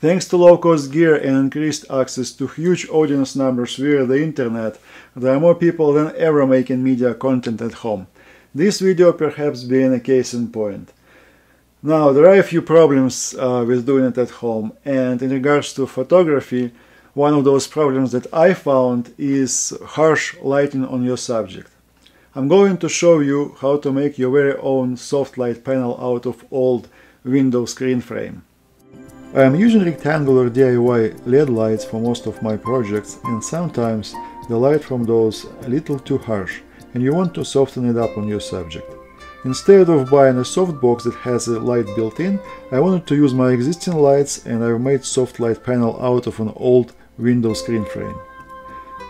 Thanks to low-cost gear and increased access to huge audience numbers via the internet, there are more people than ever making media content at home. This video perhaps being a case in point. Now, there are a few problems with doing it at home, and in regards to photography, one of those problems that I found is harsh lighting on your subject. I'm going to show you how to make your very own soft light panel out of old window screen frame. I am using rectangular DIY LED lights for most of my projects, and sometimes the light from those is a little too harsh and you want to soften it up on your subject. Instead of buying a softbox that has a light built in, I wanted to use my existing lights, and I've made soft light panel out of an old window screen frame.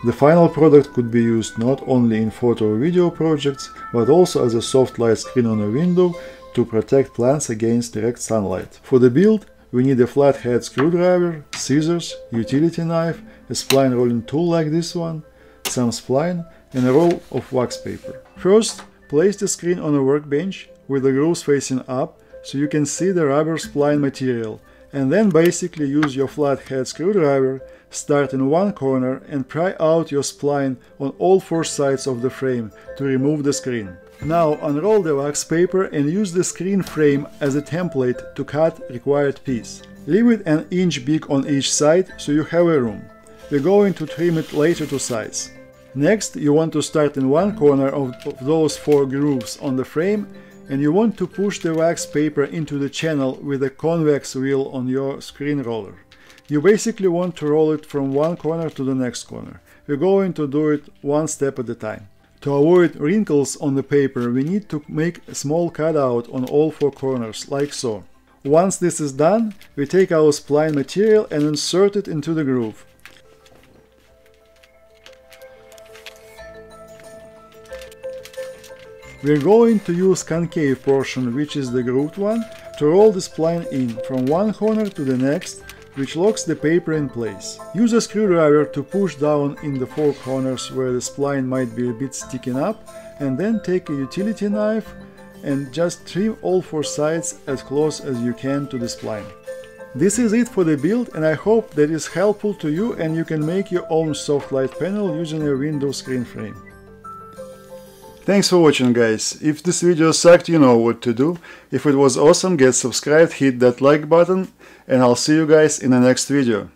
The final product could be used not only in photo or video projects, but also as a soft light screen on a window to protect plants against direct sunlight. For the build, we need a flathead screwdriver, scissors, utility knife, a spline rolling tool like this one, some spline, and a roll of wax paper. First, place the screen on a workbench with the grooves facing up so you can see the rubber spline material, and then basically use your flathead screwdriver, start in one corner and pry out your spline on all four sides of the frame to remove the screen. Now unroll the wax paper and use the screen frame as a template to cut required piece. Leave it an inch big on each side so you have a room. We're going to trim it later to size. Next, you want to start in one corner of those four grooves on the frame, and you want to push the wax paper into the channel with a convex wheel on your screen roller. You basically want to roll it from one corner to the next corner. We're going to do it one step at a time. To avoid wrinkles on the paper, we need to make a small cutout on all four corners, like so. Once this is done, we take our spline material and insert it into the groove. We're going to use concave portion, which is the grooved one, to roll the spline in from one corner to the next, which locks the paper in place. Use a screwdriver to push down in the four corners where the spline might be a bit sticking up, and then take a utility knife and just trim all four sides as close as you can to the spline. This is it for the build, and I hope that is helpful to you and you can make your own soft light panel using a window screen frame. Thanks for watching, guys. If this video sucked, you know what to do. If it was awesome, get subscribed, hit that like button, and I'll see you guys in the next video.